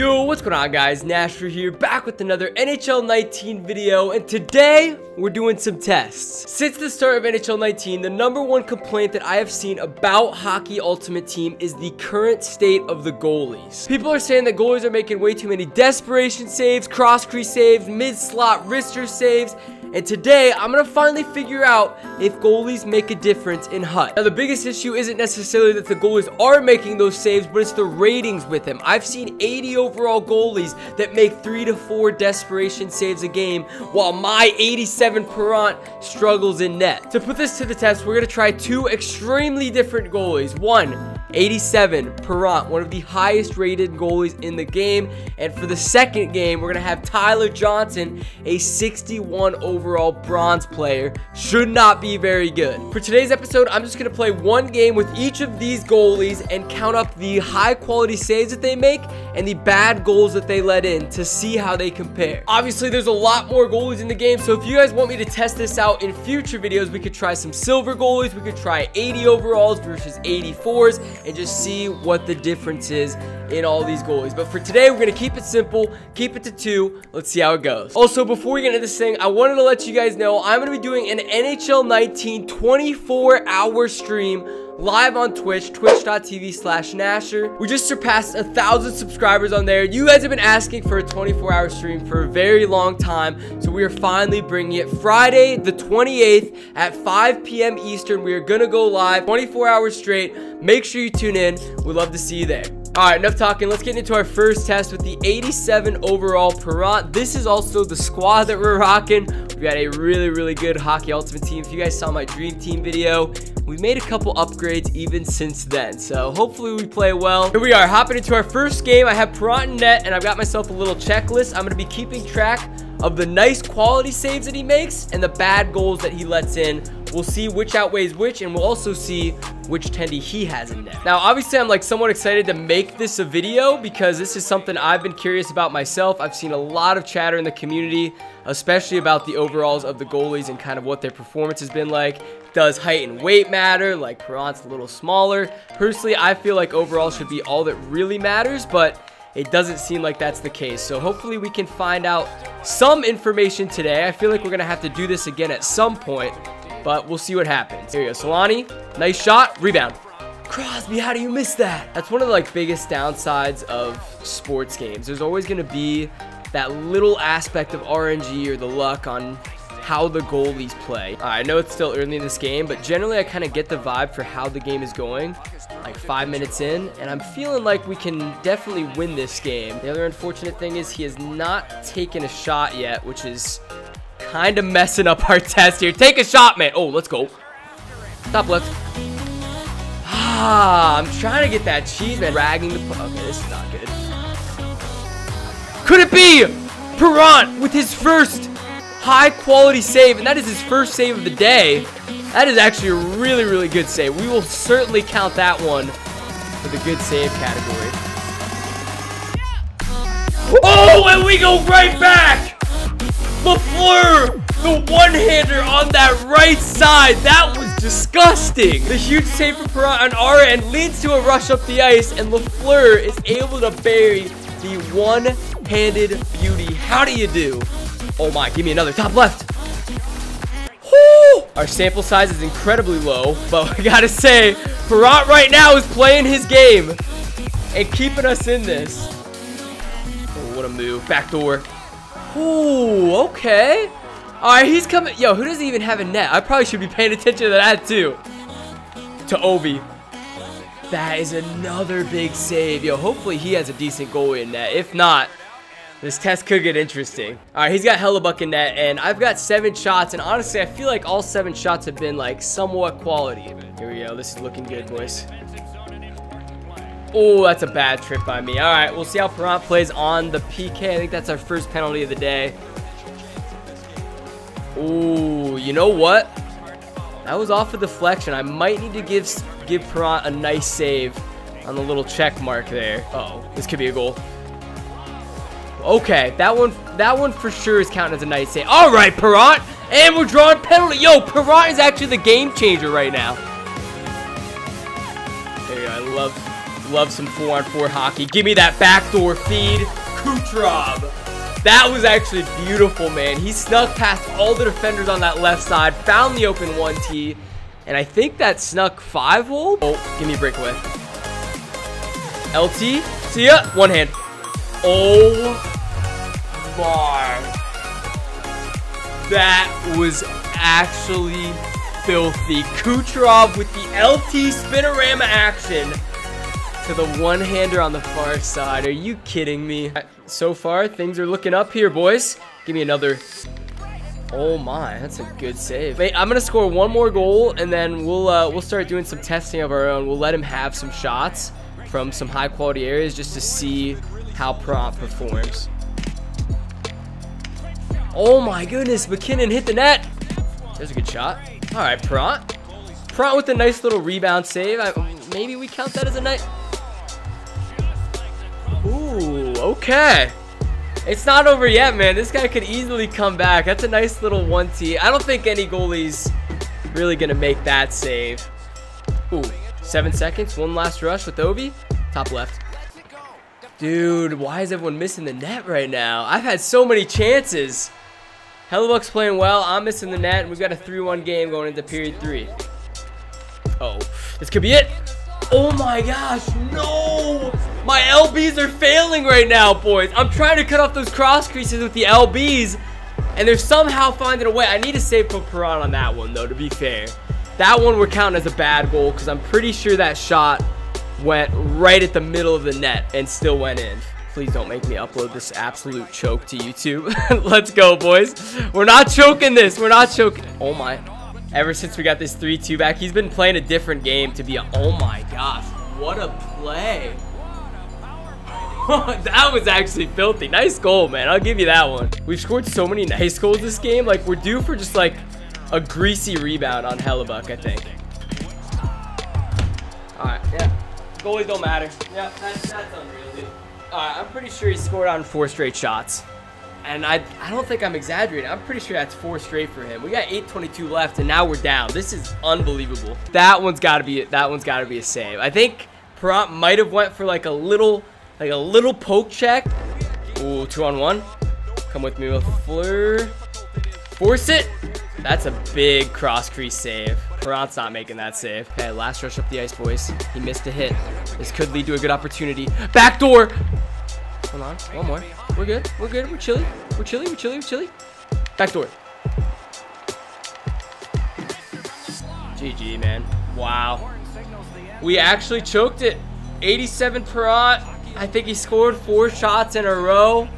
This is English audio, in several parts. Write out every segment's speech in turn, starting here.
Yo, what's going on guys? Nasher here, back with another NHL 19 video, and today we're doing some tests. Since the start of NHL 19, the number one complaint that I have seen about Hockey Ultimate Team is the current state of the goalies. People are saying that goalies are making way too many desperation saves, cross-crease saves, mid-slot wrister saves, and today, I'm going to finally figure out if goalies make a difference in HUT. Now, the biggest issue isn't necessarily that the goalies are making those saves, but it's the ratings with them. I've seen 80 overall goalies that make 3 to 4 desperation saves a game, while my 87 Perron struggles in net. To put this to the test, we're going to try two extremely different goalies. One, 87 Perron, one of the highest rated goalies in the game. And for the second game, we're going to have Tyler Johnson, a 61 overall bronze player. Should not be very good. For today's episode, I'm just going to play one game with each of these goalies and count up the high quality saves that they make and the bad goals that they let in to see how they compare. Obviously, there's a lot more goalies in the game, so if you guys want me to test this out in future videos, we could try some silver goalies, we could try 80 overalls versus 84s, and just see what the difference is in all these goalies. But for today, we're going to keep it simple, keep it to 2. Let's see how it goes. Also, before we get into this thing, I wanted to let you guys know I'm going to be doing an NHL 19 24-hour stream live on Twitch, twitch.tv/Nasher. We just surpassed 1,000 subscribers on there. You guys have been asking for a 24-hour stream for a very long time, so we are finally bringing it. Friday the 28th at 5 p.m. Eastern, we are going to go live 24 hours straight. Make sure you tune in. We'd love to see you there. Alright, enough talking. Let's get into our first test with the 87 overall Perron. This is also the squad that we're rocking. We got a really good Hockey Ultimate Team. If you guys saw my Dream Team video, we made a couple upgrades even since then, so hopefully we play well. Here we are, hopping into our first game. I have Perron in net, and I've got myself a little checklist. I'm going to be keeping track of the nice quality saves that he makes and the bad goals that he lets in. We'll see which outweighs which, and we'll also see which tendy he has in there. Now, obviously, I'm like somewhat excited to make this a video because this is something I've been curious about myself. I've seen a lot of chatter in the community, especially about the overalls of the goalies and kind of what their performance has been like. Does height and weight matter? Like, Perron's a little smaller. Personally, I feel like overall should be all that really matters, but it doesn't seem like that's the case. So hopefully we can find out some information today. I feel like we're gonna have to do this again at some point, but we'll see what happens. Here we go, Solani, nice shot, rebound. Crosby, how do you miss that? That's one of the biggest downsides of sports games. There's always gonna be that little aspect of RNG or the luck on how the goalies play. I know it's still early in this game, but generally I kind of get the vibe for how the game is going, like 5 minutes in, and I'm feeling like we can definitely win this game. The other unfortunate thing is he has not taken a shot yet, which is kind of messing up our test here. Take a shot, man. Oh, let's go. Top left. I'm trying to get that cheese, man. Dragging the... Okay, this is not good. Could it be Perron with his first high quality save? And that is his first save of the day. That is actually a really good save. We will certainly count that one for the good save category. Oh, and we go right back. Lafleur, the one-hander on that right side. That was disgusting. The huge save for Perron on our end leads to a rush up the ice, and Lafleur is able to bury the one-handed beauty. How do you do? Oh my, give me another. Top left. Woo! Our sample size is incredibly low, but we gotta say, Perron right now is playing his game and keeping us in this. Oh, what a move. Backdoor. Oh, okay. All right, he's coming. Yo, who doesn't even have a net? I probably should be paying attention to that too. To Ovi. That is another big save. Yo, hopefully he has a decent goalie in net. If not, this test could get interesting. All right, he's got Hellebuyck in net, and I've got 7 shots, and honestly, I feel like all 7 shots have been, somewhat quality. Here we go. This is looking good, boys. Oh, that's a bad trip by me. All right, we'll see how Perron plays on the PK. I think that's our first penalty of the day. Oh, you know what? That was off a deflection. I might need to give Perron a nice save on the little check mark there. Uh-oh, this could be a goal. Okay, that one for sure is counting as a nice save. All right, Perron, and we're drawing penalty. Yo, Perron is actually the game changer right now. There you go. I love Love some 4-on-4 hockey. Give me that backdoor feed. Kucherov. That was actually beautiful, man. He snuck past all the defenders on that left side, found the open 1T, and I think that snuck 5-hole. Oh, give me a breakaway. LT. See ya. One hand. Oh, my. That was actually filthy. Kucherov with the LT spinorama action to the one-hander on the far side. Are you kidding me? So far, things are looking up here, boys. Give me another. Oh my, that's a good save. Wait, I'm gonna score one more goal, and then we'll start doing some testing of our own. We'll let him have some shots from some high-quality areas just to see how Perron performs. Oh my goodness, McKinnon hit the net. There's a good shot. All right, Perron. Perron with a nice little rebound save. Maybe we count that as a night. Ooh, okay. It's not over yet, man. This guy could easily come back. That's a nice little 1T. I don't think any goalie's really going to make that save. Ooh, 7 seconds. One last rush with Ovi. Top left. Dude, why is everyone missing the net right now? I've had so many chances. Hellebuyck's playing well. I'm missing the net. We've got a 3-1 game going into period 3. Uh-oh. This could be it. Oh, my gosh. No. My LBs are failing right now, boys. I'm trying to cut off those cross creases with the LBs, and they're somehow finding a way. I need to save for Perron on that one, though, to be fair. That one we're counting as a bad goal because I'm pretty sure that shot went right at the middle of the net and still went in. Please don't make me upload this absolute choke to YouTube. Let's go, boys. We're not choking this. We're not choking. Oh, my. Ever since we got this 3-2 back, he's been playing a different game to be a... Oh, my gosh. What a play. That was actually filthy. Nice goal, man. I'll give you that one. We've scored so many nice goals this game. Like, we're due for just, like, a greasy rebound on Hellebuyck, I think. All right, yeah. Goalies don't matter. Yeah, that's unreal, dude. I'm pretty sure he scored on 4 straight shots. And I don't think I'm exaggerating. I'm pretty sure that's 4 straight for him. We got 8:22 left, and now we're down. This is unbelievable. That one's got to be it. That one's got to be a save. I think Perron might have went for like a little poke check. Ooh, 2-on-1. Come with me, Lafleur. Force it. That's a big cross crease save. Perron's not making that save. Okay, last rush up the ice, boys. He missed a hit. This could lead to a good opportunity. Backdoor! Hold on, one more. We're good, we're good, we're chilly. We're chilly, we're chilly, we're chilly. Backdoor. GG, man. Wow. We actually choked it. 87 Perron. I think he scored 4 shots in a row.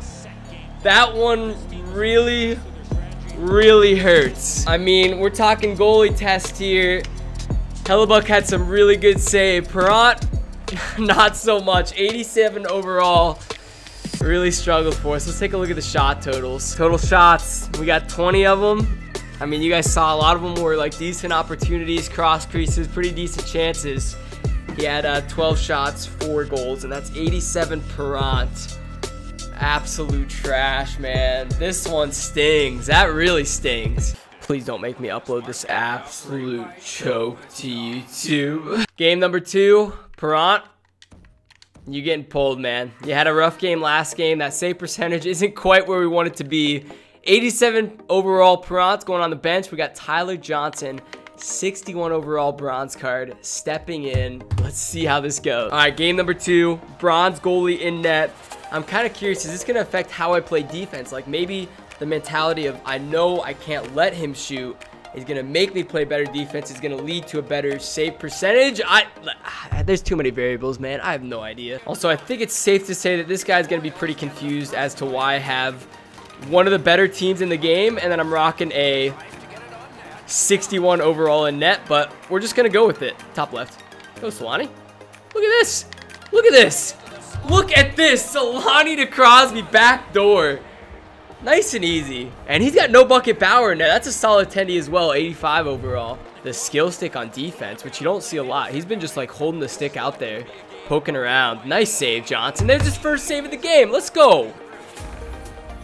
That one really hurts. I mean, we're talking goalie test here. Hellebuyck had some really good save. Perron, not so much. 87 overall. Really struggled for us. Let's take a look at the shot totals. Total shots, we got 20 of them. I mean, you guys saw a lot of them were like decent opportunities, cross creases, pretty decent chances. He had 12 shots, 4 goals, and that's 87 Perron. Absolute trash, man. This one stings. That really stings. Please don't make me upload this absolute choke to YouTube. Game number 2, Perron. You're getting pulled, man. You had a rough game last game. That save percentage isn't quite where we want it to be. 87 overall Perron's going on the bench. We got Tyler Johnson, 61 overall bronze card, stepping in. Let's see how this goes. All right, game number 2, bronze goalie in net. I'm kind of curious, is this going to affect how I play defense? Like, maybe the mentality of I know I can't let him shoot is going to make me play better defense. It's going to lead to a better save percentage. There's too many variables, man. I have no idea. Also, I think it's safe to say that this guy's going to be pretty confused as to why I have one of the better teams in the game, and then I'm rocking a 61 overall in net, but we're just going to go with it. Top left. Go, Solani. Look at this. Look at this. Look at this, Solani to Crosby, back door. Nice and easy. And he's got no bucket Bauer in there. That's a solid 10D as well, 85 overall. The skill stick on defense, which you don't see a lot. He's been just like holding the stick out there, poking around. Nice save, Johnson. There's his first save of the game. Let's go.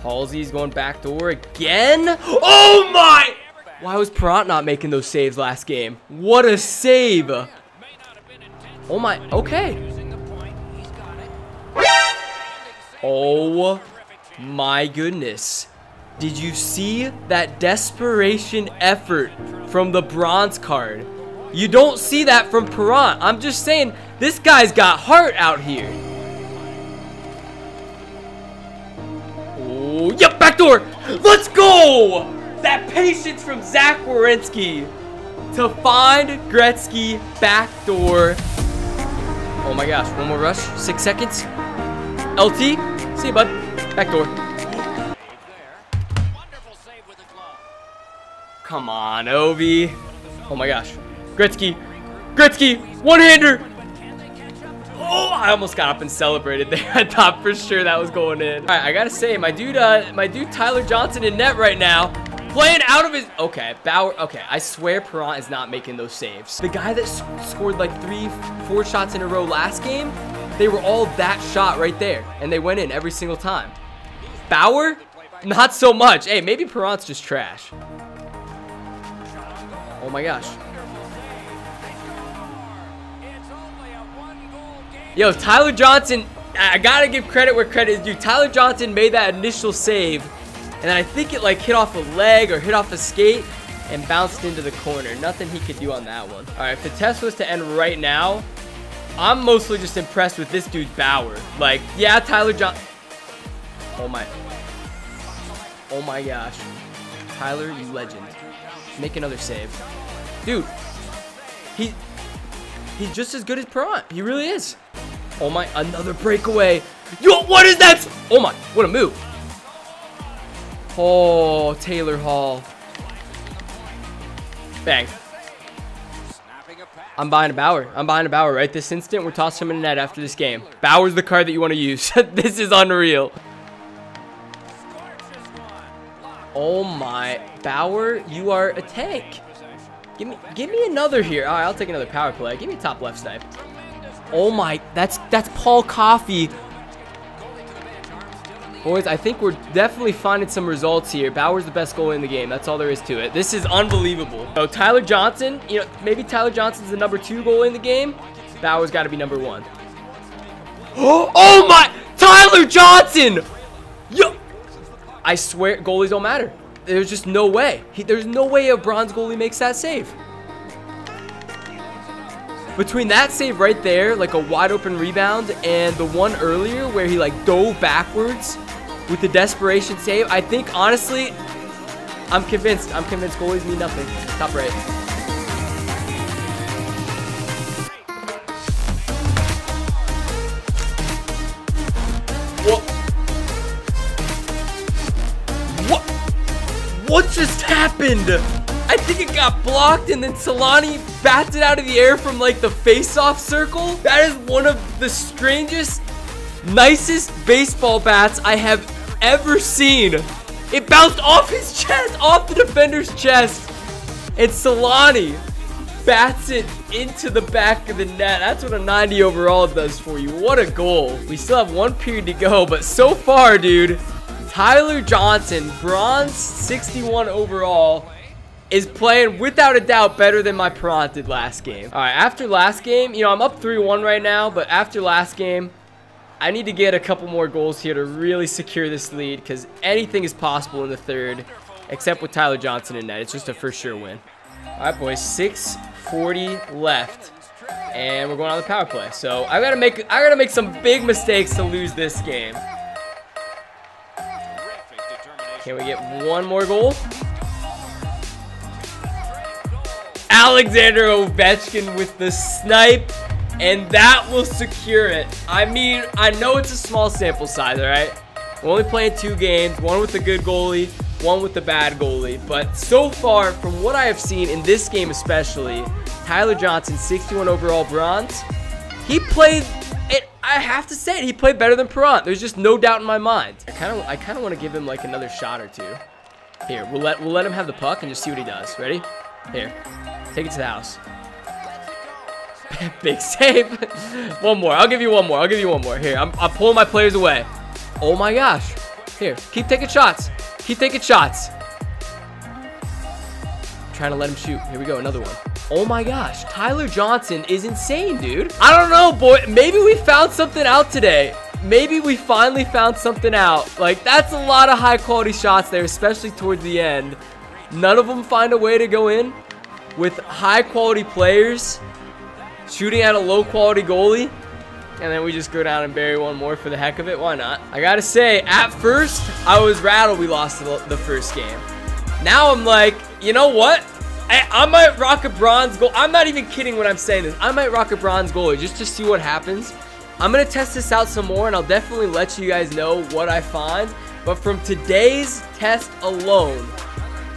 Halsey's going back door again. Oh my! Why was Perron not making those saves last game? What a save. Oh my, okay. Oh my goodness. Did you see that desperation effort from the bronze card? You don't see that from Perron. I'm just saying, this guy's got heart out here. Oh, yep, backdoor. Let's go. That patience from Zach Werenski to find Gretzky backdoor. Oh my gosh, one more rush. 6 seconds. LT, see you, bud. Backdoor. Come on, Ovi. Oh my gosh. Gretzky. Gretzky. One-hander. Oh, I almost got up and celebrated there. I thought for sure that was going in. All right, I gotta say, my dude Tyler Johnson in net right now. Playing out of his... Okay, Bauer... Okay, I swear Perron is not making those saves. The guy that scored like 3-4 shots in a row last game, they were all that shot right there, and they went in every single time. Bauer? Not so much. Hey, maybe Perron's just trash. Oh my gosh. Yo, Tyler Johnson... I gotta give credit where credit is due. Tyler Johnson made that initial save. And then I think it like hit off a leg or hit off a skate and bounced into the corner. Nothing he could do on that one. All right, if the test was to end right now, I'm mostly just impressed with this dude Bauer. Like, yeah, Tyler Johnson. Oh my. Oh my gosh. Tyler, you legend. Make another save. Dude, he's just as good as Perron. He really is. Oh my, another breakaway. Yo, what is that? Oh my, what a move. Oh, Taylor Hall. Bang. I'm buying a Bauer. I'm buying a Bauer right this instant. We're tossing him in the net after this game. Bauer's the card that you want to use. This is unreal. Oh my. Bauer, you are a tank. Give me another here. All right, I'll take another power play. Give me a top left snipe. Oh my. That's Paul Coffey. Boys, I think we're definitely finding some results here. Bauer's the best goalie in the game. That's all there is to it. This is unbelievable. So Tyler Johnson, you know, maybe Tyler Johnson's the number 2 goalie in the game. Bauer's got to be number 1. Oh my! Tyler Johnson! Yo! I swear, goalies don't matter. There's just no way. There's no way a bronze goalie makes that save. Between that save right there, like a wide open rebound, and the one earlier where he like dove backwards with the desperation save, I think honestly, I'm convinced. I'm convinced goalies mean nothing. Top right. What? What just happened? I think it got blocked and then Solani batted out of the air from like the face-off circle. That is one of the strangest, nicest baseball bats I have ever seen. It bounced off his chest, off the defender's chest. And Solani bats it into the back of the net. That's what a 90 overall does for you. What a goal. We still have one period to go, but so far, dude, Tyler Johnson, bronze 61 overall, is playing without a doubt better than my Perron did last game. All right, after last game, you know, I'm up 3-1 right now, but after last game, I need to get a couple more goals here to really secure this lead because anything is possible in the third, except with Tyler Johnson in net. It's just a for sure win. All right, boys, 6:40 left, and we're going on the power play. So I gotta make some big mistakes to lose this game. Can we get one more goal? Alexander Ovechkin with the snipe, and that will secure it. I mean, I know it's a small sample size, all right? We're only playing 2 games, one with the good goalie, one with the bad goalie. But so far, from what I have seen in this game especially, Tyler Johnson, 61 overall bronze, he played, I have to say it, he played better than Perron. There's just no doubt in my mind. I kind of want to give him like another shot or 2. Here, we'll let him have the puck and just see what he does. Ready? Here. Take it to the house. Big save. One more. I'll give you one more. Here, I'm pulling my players away. Oh my gosh. Here, keep taking shots. I'm trying to let him shoot. Here we go, another one. Oh my gosh. Tyler Johnson is insane, dude. I don't know, boy. Maybe we found something out today. Maybe we finally found something out. Like, that's a lot of high-quality shots there, especially towards the end. None of them find a way to go in. With high-quality players shooting at a low-quality goalie. And then we just go down and bury one more for the heck of it. Why not? I gotta say, at first, I was rattled we lost the first game. Now I'm like, you know what? I might rock a bronze goal. I'm not even kidding when I'm saying this. I might rock a bronze goalie just to see what happens. I'm going to test this out some more, and I'll definitely let you guys know what I find. But from today's test alone,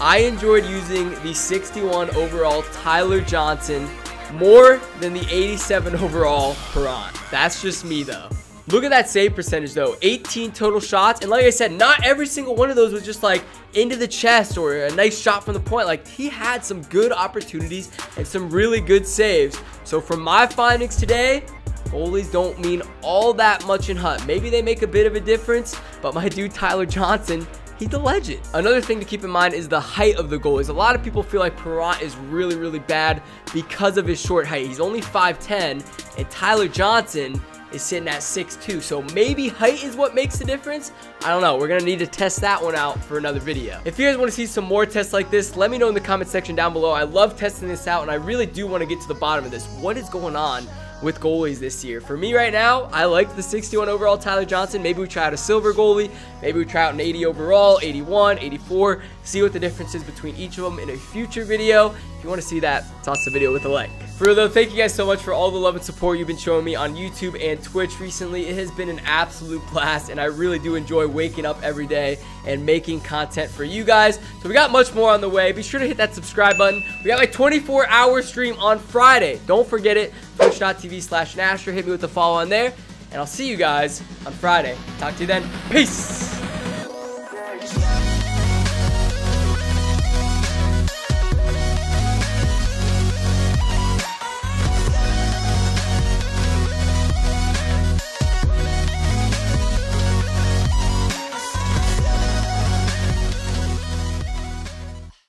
I enjoyed using the 61 overall Tyler Johnson more than the 87 overall Perron. That's just me, though. Look at that save percentage, though. 18 total shots. And like I said, not every single one of those was just, like, into the chest or a nice shot from the point. Like, he had some good opportunities and some really good saves. So from my findings today, goalies don't mean all that much in Hut. Maybe they make a bit of a difference, but my dude Tyler Johnson, he's a legend. Another thing to keep in mind is the height of the goalies. A lot of people feel like Perron is really, really bad because of his short height. He's only 5'10", and Tyler Johnson is sitting at 6'2", so maybe height is what makes the difference. I don't know. We're going to need to test that one out for another video. If you guys want to see some more tests like this, let me know in the comment section down below. I love testing this out, and I really do want to get to the bottom of this. What is going on with goalies this year? For me right now, I like the 61 overall Tyler Johnson. Maybe we try out a silver goalie. Maybe we try out an 80 overall, 81, 84. See what the difference is between each of them in a future video. If you want to see that, toss the video with a like. For real though, thank you guys so much for all the love and support you've been showing me on YouTube and Twitch recently. It has been an absolute blast, and I really do enjoy waking up every day and making content for you guys. So we got much more on the way. Be sure to hit that subscribe button. We got my 24-hour stream on Friday. Don't forget it. Twitch.tv/Nasher. Hit me with the follow on there, and I'll see you guys on Friday. Talk to you then. Peace.